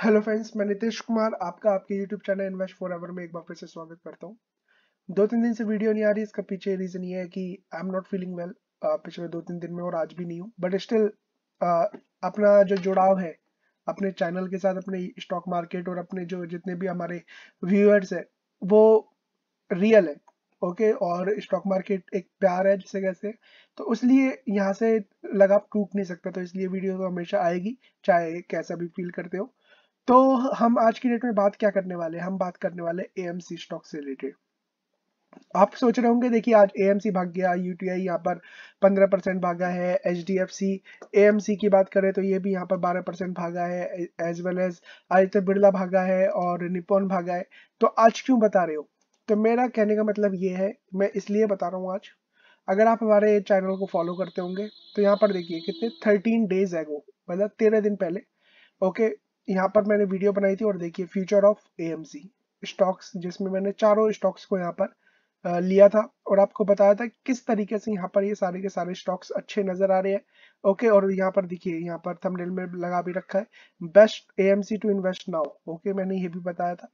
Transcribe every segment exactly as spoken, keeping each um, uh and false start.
Hello friends, मैं नीतीश कुमार आपका आपके यूट्यूब चैनल इन्वेस्ट फॉरएवर में एक बार फिर से स्वागत करता हूं। दो तीन दिन से वीडियो नहीं आ रही, इसका पीछे रीजन ये है कि I am not feeling well पिछले दो तीन दिन में, और आज भी नहीं हूं। बट स्टिल अपना जो जुड़ाव है अपने चैनल के साथ, अपने स्टॉक मार्केट और अपने जो जितने भी हमारे व्यूअर्स है वो रियल है, ओके okay? और स्टॉक मार्केट एक प्यार है जिसे कैसे, तो इसलिए यहाँ से लगाव टूट नहीं सकता, तो इसलिए वीडियो तो हमेशा आएगी चाहे कैसा भी फील करते हो। तो हम आज की डेट में बात क्या करने वाले हैं, हम बात करने वाले एएमसी स्टॉक से रिलेटेड। आप सोच रहे होंगे देखिए आज एएमसी भाग गया, यूटीआई यहाँ पर पंद्रह परसेंट भागा है, एचडीएफसी एएमसी की बात करें तो ये भी यहाँ पर बारह परसेंट भागा है, as well as Aditya Birla भागा है और निप्पॉन भागा है। तो आज क्यों बता रहे हो, तो मेरा कहने का मतलब ये है, मैं इसलिए बता रहा हूँ आज। अगर आप हमारे चैनल को फॉलो करते होंगे तो यहाँ पर देखिए कितने थर्टीन डेज एगो मतलब तेरह दिन पहले, ओके okay, यहाँ पर मैंने वीडियो बनाई थी। और देखिए फ्यूचर ऑफ एएमसी स्टॉक्स, जिसमें मैंने चारों स्टॉक्स को यहाँ पर लिया था और आपको बताया था किस तरीके से यहाँ पर ये सारे के सारे स्टॉक्स अच्छे नजर आ रहे हैं, ओके। और यहाँ पर देखिए, यहाँ पर थंबनेल में लगा भी रखा है best AMC to invest now, okay, मैंने ये भी बताया था।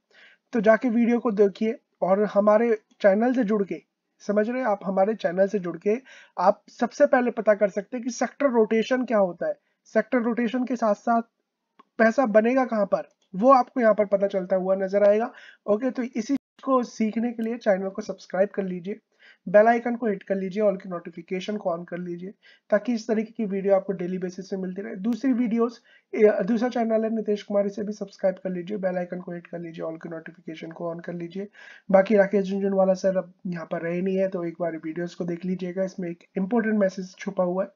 तो जाके वीडियो को देखिए और हमारे चैनल से जुड़ के, समझ रहे हैं आप, हमारे चैनल से जुड़ के आप सबसे पहले पता कर सकते हैं कि सेक्टर रोटेशन क्या होता है, सेक्टर रोटेशन के साथ साथ पैसा बनेगा कहां पर, वो आपको यहां पर पता चलता हुआ नजर आएगा, ओके। तो इसी को सीखने के लिए चैनल को सब्सक्राइब कर लीजिए, बेल आइकन को हिट कर लीजिए, ऑल की नोटिफिकेशन को ऑन कर लीजिए, ताकि इस तरीके की वीडियो आपको डेली बेसिस पे मिलती रहे। दूसरी वीडियोस, दूसरा चैनल है नीतीश कुमार, इसे भी सब्सक्राइब कर लीजिए, बेल आइकन को हिट कर लीजिए, ऑल की नोटिफिकेशन को ऑन कर लीजिए। बाकी राकेश झुंझुन वाला सर अब यहाँ पर रहे नहीं है, तो एक बार वीडियोज को देख लीजिएगा, इसमें एक इंपॉर्टेंट मैसेज छुपा हुआ है।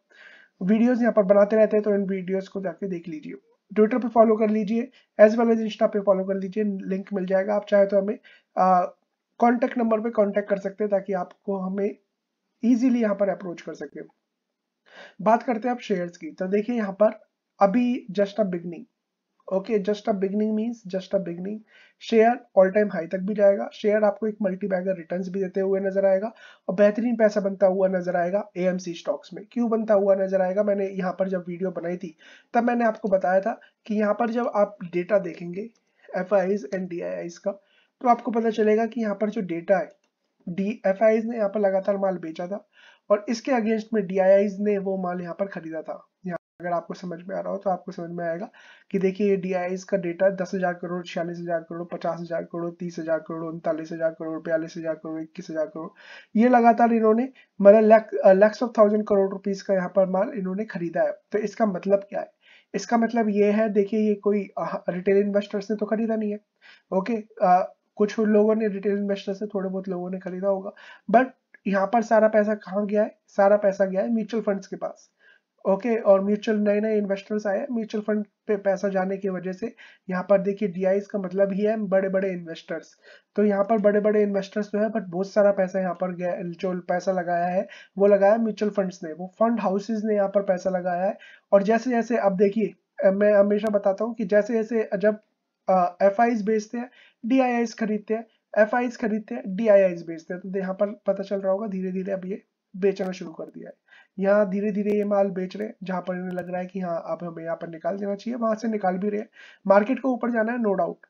वीडियोज यहाँ पर बनाते रहते हैं, तो इन वीडियोज को जाके देख लीजिए, ट्विटर पे फॉलो कर लीजिए, एज वेल एज इंस्टा पे फॉलो कर लीजिए, लिंक मिल जाएगा। आप चाहे तो हमें कॉन्टैक्ट नंबर पे कांटेक्ट कर सकते हैं, ताकि आपको हमें इजीली यहाँ पर अप्रोच कर सके। बात करते हैं आप शेयर्स की, तो देखिए यहाँ पर अभी just a beginning, okay, just a beginning means just a beginning. Share all time high तक भी जाएगा, शेयर आपको एक मल्टीबैगर रिटर्न्स भी देते हुए नजर आएगा और बेहतरीन पैसा बनता हुआ नजर आएगा एएमसी स्टॉक्स में। क्यों बनता हुआ नजर आएगा, मैंने यहाँ पर जब वीडियो बनाई थी तब मैंने आपको बताया था कि यहाँ पर जब आप डेटा देखेंगे F I Is and D I Is का, तो आपको पता चलेगा कि यहाँ पर जो डेटा है, डी एफ आई आईज ने यहाँ पर लगातार माल बेचा था और इसके अगेंस्ट में डी आई आईज ने वो माल यहाँ पर खरीदा था। अगर आपको समझ में आ रहा हो तो आपको समझ में आएगा कि देखिए ये डीआईआईज का डेटा दस हजार करोड़, छियालीस हजार करोड़, पचास हजार करोड़, तीस हजार करोड़, उनतालीस हजार करोड़, बयालीस हजार करोड़, इक्कीस हजार करोड़, ये लगातार इन्होंने मतलब lakhs of thousand crore rupees का यहाँ पर माल इन्होंने खरीदा है। तो इसका मतलब क्या है, इसका मतलब ये है, देखिए ये कोई रिटेल इन्वेस्टर्स ने तो खरीदा नहीं है, ओके, आ, कुछ लोगों ने, रिटेल इन्वेस्टर्स से थोड़े बहुत लोगों ने खरीदा होगा, बट यहाँ पर सारा पैसा कहाँ गया है, सारा पैसा गया है म्यूचुअल फंड्स के पास, ओके okay, और म्यूचुअल नए नए इन्वेस्टर्स आए, म्यूचुअल फंड पे पैसा जाने की वजह से यहाँ पर देखिए डीआईआईज का मतलब ही है बड़े बड़े इन्वेस्टर्स। तो यहाँ पर बड़े बड़े इन्वेस्टर्स तो है, बट बहुत सारा पैसा यहाँ पर गया, जो पैसा लगाया है वो लगाया म्यूचुअल फंड्स ने, वो फंड हाउसेज ने यहाँ पर पैसा लगाया है। और जैसे जैसे अब देखिए, मैं हमेशा बताता हूँ कि जैसे जैसे जब एफ आई आईज बेचते हैं डीआईआईज खरीदते हैं, एफ आई आईज खरीदते हैं डीआईआईज बेचते हैं, तो यहाँ पर पता चल रहा होगा धीरे धीरे अब ये बेचना शुरू कर दिया है, यहाँ धीरे धीरे ये माल बेच रहे हैं, जहां पर इन्हें लग रहा है कि हाँ अब हमें यहाँ पर निकाल देना चाहिए, वहां से निकाल भी रहे हैं। मार्केट को ऊपर जाना है नो डाउट,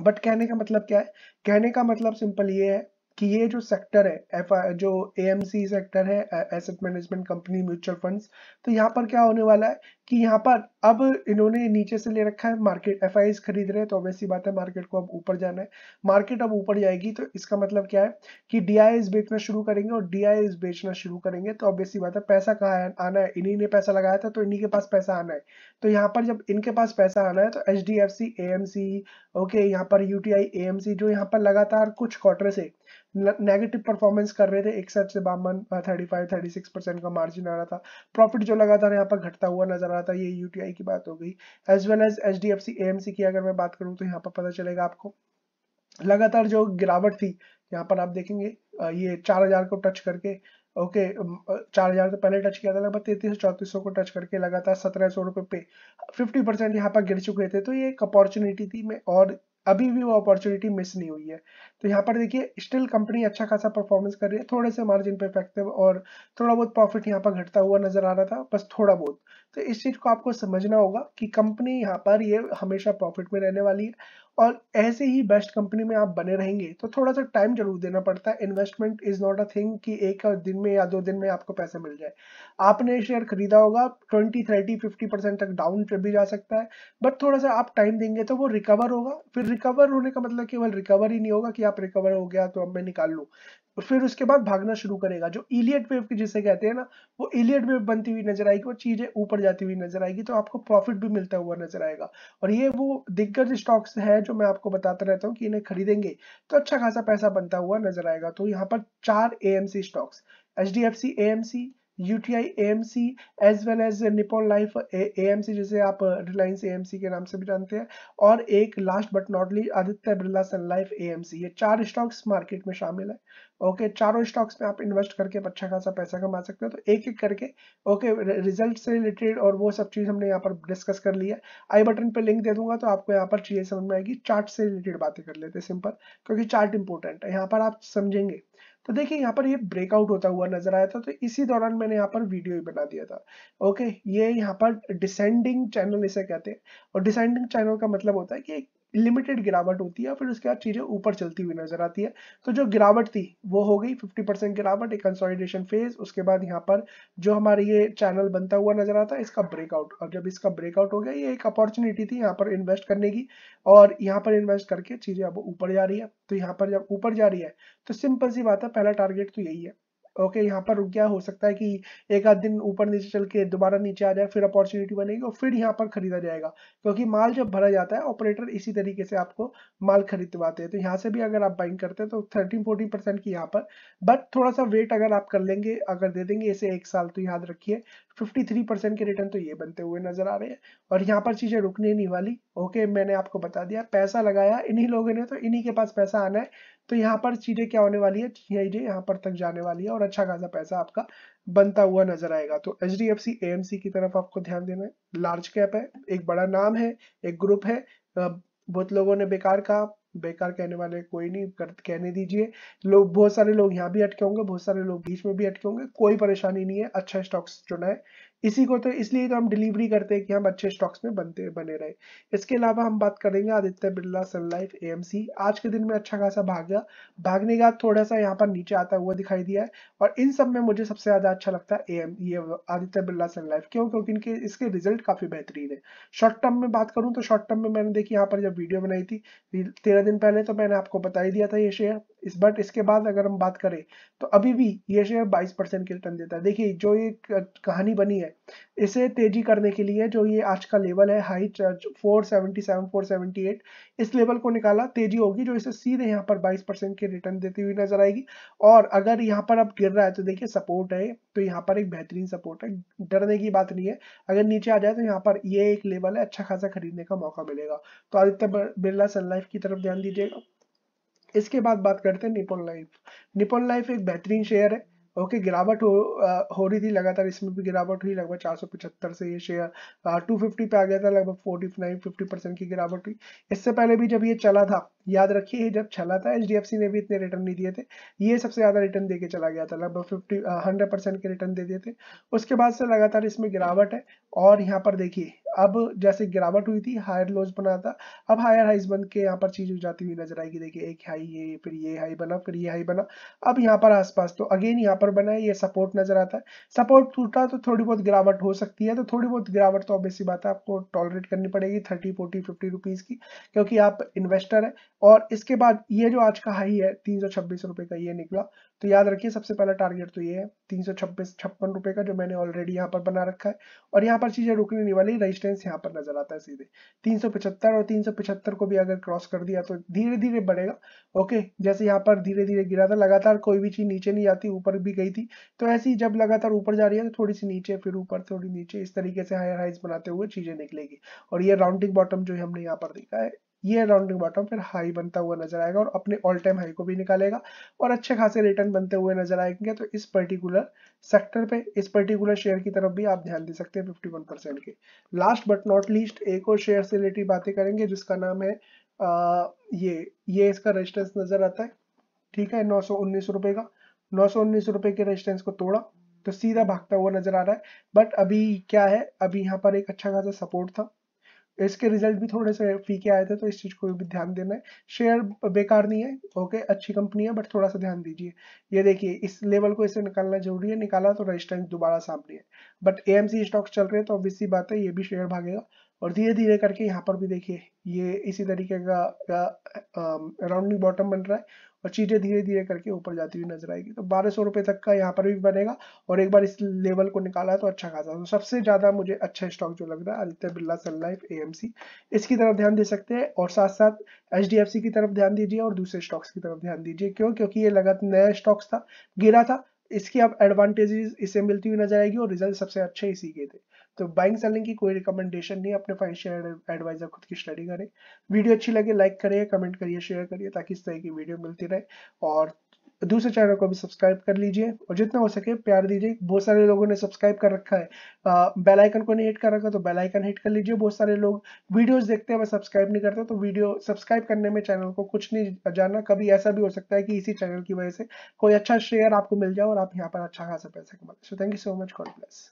बट कहने का मतलब क्या है, कहने का मतलब सिंपल ये है कि ये जो सेक्टर है एफ जो एएमसी सेक्टर है, asset management company, mutual funds, तो यहाँ पर क्या होने वाला है कि यहाँ पर अब इन्होंने नीचे से ले रखा है, मार्केट एफ आई आईज खरीद रहे हैं, तो वैसी बात है मार्केट को अब ऊपर जाना है, मार्केट अब ऊपर जाएगी, तो इसका मतलब क्या है कि डी आई आईज बेचना शुरू करेंगे और डी आई आईज बेचना शुरू करेंगे, तो अब वैसी बात है पैसा कहाँ आना है, इन्हीं ने पैसा लगाया था तो इन्हीं के पास पैसा आना है। तो यहाँ पर जब इनके पास पैसा आना है तो H D F C AMC, okay, यहाँ पर यू टी आई एएमसी, जो यहाँ पर लगातार कुछ क्वार्टर से नेगेटिव परफॉर्मेंस कर रहे थे, इकसठ से बावन thirty five thirty six percent का मार्जिन आ रहा था, प्रॉफिट जो लगातार यहाँ पर घटता हुआ नजर आ रहा था, ये यूटीआई की बात हो गई। As well as H D F C AMC की अगर मैं बात करूँ तो यहाँ पर पता चलेगा आपको लगातार जो गिरावट थी, यहाँ पर आप देखेंगे ये चार हजार को टच करके, ओके, चार हजार तो पहले टच किया था, लगभग तैतीस चौतीस सौ को टच करके लगातार सत्रह सौ रुपये पे फिफ्टी परसेंट यहाँ पर गिर चुके थे। तो ये एक अपॉर्चुनिटी थी, मैं और अभी भी वो अपॉर्चुनिटी मिस नहीं हुई है। तो यहाँ पर देखिए स्टिल कंपनी अच्छा खासा परफॉर्मेंस कर रही है, थोड़े से मार्जिन पे इफेक्टिव और थोड़ा बहुत प्रॉफिट यहाँ पर घटता हुआ नजर आ रहा था, बस थोड़ा बहुत। तो इस चीज को आपको समझना होगा कि कंपनी यहाँ पर ये हमेशा प्रॉफिट में रहने वाली है और ऐसे ही बेस्ट कंपनी में आप बने रहेंगे। तो थोड़ा सा टाइम जरूर देना पड़ता है, investment is not a thing कि एक दिन में या दो दिन में आपको पैसे मिल जाए। आपने शेयर खरीदा होगा, बीस, तीस, पचास परसेंट तक डाउन भी जा सकता है, बट थोड़ा सा आप टाइम देंगे तो वो रिकवर होगा। फिर रिकवर होने का मतलब केवल रिकवर ही नहीं होगा कि आप रिकवर हो गया तो अब मैं निकाल लूँ, फिर उसके बाद भागना शुरू करेगा। जो इलियट वेव की जिसे कहते हैं ना, वो इलियट वेव बनती हुई नजर आएगी, वो चीजें ऊपर जाती हुई नजर आएगी, तो आपको प्रॉफिट भी मिलता हुआ नजर आएगा। और ये वो दिग्गज स्टॉक्स है जो मैं आपको बताता रहता हूँ कि इन्हें खरीदेंगे तो अच्छा खासा पैसा बनता हुआ नजर आएगा। तो यहाँ पर चार AMC stocks, HDFC AMC, UTI AMC as well as Nippon Life AMC जिसे आप रिलायंस एएमसी के नाम से भी जानते हैं, और एक last but not least Aditya Birla Sun Life AMC. ये चार स्टॉक्स मार्केट में शामिल है। ओके okay, चारों स्टॉक्स में आप इन्वेस्ट करके अच्छा खासा पैसा कमा सकते हो। तो एक एक करके ओके okay, रिजल्ट से रिलेटेड और वो सब चीज हमने यहाँ पर डिस्कस कर लिया है। आई बटन पे लिंक दे दूंगा तो आपको यहाँ पर चीजें समझ में आएगी। चार्ट से रिलेटेड बातें कर लेते हैं सिंपल, क्योंकि चार्ट इंपॉर्टेंट है, यहाँ पर आप समझेंगे। तो देखिए यहाँ पर ये ब्रेकआउट होता हुआ नजर आया था, तो इसी दौरान मैंने यहाँ पर वीडियो ही बना दिया था। ओके okay, ये यहाँ पर डिसेंडिंग चैनल इसे कहते हैं, और डिसेंडिंग चैनल का मतलब होता है कि लिमिटेड गिरावट होती है, फिर उसके बाद चीजें ऊपर चलती हुई नजर आती है। तो जो गिरावट थी वो हो गई पचास परसेंट गिरावट, एक कंसोलिडेशन फेज। उसके बाद यहाँ पर जो हमारे ये चैनल बनता हुआ नजर आता है, इसका ब्रेकआउट, और जब इसका ब्रेकआउट हो गया, ये एक अपॉर्चुनिटी थी यहाँ पर इन्वेस्ट करने की, और यहाँ पर इन्वेस्ट करके चीजें अब ऊपर जा रही है। तो यहाँ पर जब ऊपर जा रही है तो सिंपल सी बात है, पहला टारगेट तो यही है। ओके okay, यहाँ पर रुक गया, हो सकता है कि एक आध दिन ऊपर नीचे चल के दोबारा नीचे आ जाए, फिर अपॉर्चुनिटी बनेगी और फिर यहाँ पर खरीदा जाएगा, क्योंकि माल जब भरा जाता है ऑपरेटर इसी तरीके से आपको माल खरीदवाते हैं। तो यहाँ से भी अगर आप बाइंग करते हैं तो थर्टीन फोर्टीन परसेंट की यहाँ पर, बट थोड़ा सा वेट अगर आप कर लेंगे, अगर दे देंगे इसे एक साल, तो याद रखिए तिरेपन परसेंट के रिटर्न तो ये बनते हुए नजर आ रहे हैं। और यहाँ पर चीजें रुकने नहीं वाली। ओके मैंने आपको बता दिया, पैसा लगाया इन्हीं लोगों ने, तो इन्हीं के पास पैसा आना है। तो यहाँ पर चीजें क्या होने वाली है, चीजें यहाँ पर तक जाने वाली है और अच्छा खासा पैसा आपका बनता हुआ नजर आएगा। तो H D F C A M C की तरफ आपको ध्यान देना है। लार्ज कैप है, एक बड़ा नाम है, एक ग्रुप है। बहुत लोगों ने बेकार कहा, बेकार कहने वाले कोई नहीं, कहने दीजिए। लोग, बहुत सारे लोग यहाँ भी अटके होंगे, बहुत सारे लोग बीच में भी अटके होंगे, कोई परेशानी नहीं है। अच्छा स्टॉक्स चुना है, इसी को तो इसलिए तो हम डिलीवरी करते हैं कि हम अच्छे स्टॉक्स में बनते बने रहे। इसके अलावा हम बात करेंगे Aditya Birla Sun Life AMC. आज के दिन में अच्छा खासा भागा, भागने का थोड़ा सा यहाँ पर नीचे आता हुआ दिखाई दिया है। और इन सब में मुझे सबसे ज्यादा अच्छा लगता है एम ये आदित्य बिड़ला सन लाइफ, क्यों? क्योंकि इनके इसके रिजल्ट काफी बेहतरीन है। शॉर्ट टर्म में बात करूँ तो शॉर्ट टर्म में मैंने देखी यहाँ पर जब वीडियो बनाई थी तेरह दिन पहले, तो मैंने आपको बता ही दिया था ये शेयर इस, बट इसके बाद अगर हम बात करें तो अभी भी ये शेयर बाईस परसेंट के रिटर्न देता है। देखिए जो ये कहानी बनी है, इसे तेजी करने के लिए जो ये आज का लेवल है हाई चार सौ सतहत्तर, चार सौ अठहत्तर, इस लेवल को निकाला, तेजी होगी जो इसे सीधे यहाँ पर बाईस परसेंट के रिटर्न देती हुई नजर आएगी। और अगर यहाँ पर अब गिर रहा है तो देखिए सपोर्ट है, तो यहाँ पर एक बेहतरीन सपोर्ट है, डरने की बात नहीं है। अगर नीचे आ जाए तो यहाँ पर ये एक लेवल है, अच्छा खासा खरीदने का मौका मिलेगा। तो आदित्य बिड़ला सन लाइफ की तरफ ध्यान दीजिएगा। इसके बाद बात करते हैं निप्पॉन लाइफ। निप्पॉन लाइफ एक बेहतरीन शेयर है। ओके okay, गिरावट हो आ, हो रही थी लगातार, इसमें भी गिरावट हुई, लगभग चार सौ पचहत्तर से ये शेयर दो सौ पचास पे आ गया था, लगभग उनचास, पचास परसेंट की गिरावट हुई। इससे पहले भी जब ये चला था, याद रखिए जब चला था एचडीएफसी ने भी इतने रिटर्न नहीं दिए थे, ये सबसे ज्यादा रिटर्न देके चला गया था, लगभग पचास, सौ परसेंट के रिटर्न दे दिए थे। उसके बाद से लगातार इसमें गिरावट है। और यहाँ पर देखिए अब जैसे गिरावट हुई थी, हायर लोज बना था, अब हायर हाइज बन के यहाँ पर चीज जाती हुई नजर आएगी। देखिए एक हाई, ये फिर ये हाई बना, फिर ये हाई बना, अब यहाँ पर आसपास तो अगेन यहाँ पर बना है, ये सपोर्ट नजर आता है। सपोर्ट टूटा तो थोड़ी बहुत गिरावट हो सकती है, तो थोड़ी बहुत गिरावट तो ऑब्वियसली बात है आपको टॉलरेट करनी पड़ेगी, थर्टी, फोर्टी, फिफ्टी रुपीज की, क्योंकि आप इन्वेस्टर है। और इसके बाद ये जो आज का हाई है तीन सौ छब्बीस रुपए का ये निकला, तो याद रखिए सबसे पहला टारगेट तो ये है तीन सौ छब्बीस छप्पन रुपए का, जो मैंने ऑलरेडी यहाँ पर बना रखा है। और यहाँ पर चीजें रुकने नहीं वाली, रेजिस्टेंस यहाँ पर नजर आता है सीधे तीन सौ पचहत्तर, और तीन सौ पचहत्तर को भी अगर क्रॉस कर दिया तो धीरे धीरे बढ़ेगा। ओके जैसे यहाँ पर धीरे धीरे गिरा था, लगातार कोई भी चीज नीचे नहीं जाती, ऊपर भी गई थी, तो ऐसे ही जब लगातार ऊपर जा रही है तो थोड़ी सी नीचे, फिर ऊपर, थोड़ी नीचे, इस तरीके से हायर हाइज बनाते हुए चीजें निकलेगी। और ये राउंडिंग बॉटम जो हमने यहाँ पर देखा है, ये राउंडिंग बॉटम फिर हाई बनता हुआ नजर आएगा और अपने ऑल टाइम हाई को भी निकालेगा और अच्छे खासे रिटर्न बनते हुए नजर आएंगे। तो इस पर्टिकुलर सेक्टर पे, इस पर्टिकुलर शेयर की तरफ भी आप ध्यान दे सकते हैं इक्यावन परसेंट के। लास्ट बट नॉट लीस्ट एक और शेयर से रिलेटेड बातें करेंगे जिसका नाम है आ, ये ये इसका रेजिस्टेंस नजर आता है, ठीक है, नौ सौ उन्नीस रुपए का। नौ सौ उन्नीस रुपए के रेजिस्टेंस को तोड़ा तो सीधा भागता हुआ नजर आ रहा है। बट अभी क्या है, अभी यहाँ पर एक अच्छा खासा सपोर्ट था, इसके रिजल्ट भी थोड़े से फीके आए थे, तो इस चीज को भी ध्यान देना है। शेयर बेकार नहीं है, ओके, अच्छी कंपनी है, बट थोड़ा सा ध्यान दीजिए। ये देखिए, इस लेवल को इसे निकालना जरूरी है, निकाला तो रेजिस्टेंस दोबारा सामने है। बट एएमसी स्टॉक्स चल रहे हैं तो ऑब्वियसली बात है ये भी शेयर भागेगा, और धीरे धीरे करके यहाँ पर भी देखिए ये इसी तरीके का राउंडिंग बॉटम बन रहा है और चीजें धीरे धीरे करके ऊपर जाती हुई नजर आएगी। तो बारह सौ रुपए तक का यहाँ पर भी बनेगा, और एक बार इस लेवल को निकाला तो अच्छा खासा। तो सबसे ज्यादा मुझे अच्छा स्टॉक जो लग रहा है Aditya Birla Sun Life AMC, इसकी तरफ ध्यान दे सकते हैं, और साथ साथ एचडीएफसी की तरफ ध्यान दीजिए और दूसरे स्टॉक्स की तरफ ध्यान दीजिए। क्यों? क्योंकि ये लगातार नया स्टॉक्स था, गिरा था, इसकी अब एडवांटेजेस इसे मिलती हुई नजर आएगी, और रिजल्ट सबसे अच्छे इसी के थे। तो बाइंग सेलिंग की कोई रिकमेंडेशन नहीं, अपने फाइनेंशियल एडवाइजर खुद की स्टडी करें। वीडियो अच्छी लगे लाइक करिए, कमेंट करिए, शेयर करिए, ताकि इस तरह की वीडियो मिलती रहे, और दूसरे चैनल को भी सब्सक्राइब कर लीजिए और जितना हो सके प्यार दीजिए। बहुत सारे लोगों ने सब्सक्राइब कर रखा है, बेल आइकन को नहीं हिट कर रखा तो बेल आइकन हिट कर लीजिए। बहुत सारे लोग वीडियोस देखते हैं, मैं सब्सक्राइब नहीं करता, तो वीडियो सब्सक्राइब करने में चैनल को कुछ नहीं जाना। कभी ऐसा भी हो सकता है कि इसी चैनल की वजह से कोई अच्छा शेयर आपको मिल जाए और आप यहाँ पर अच्छा खासा पैसा कमाएं। So thank you so much, God bless.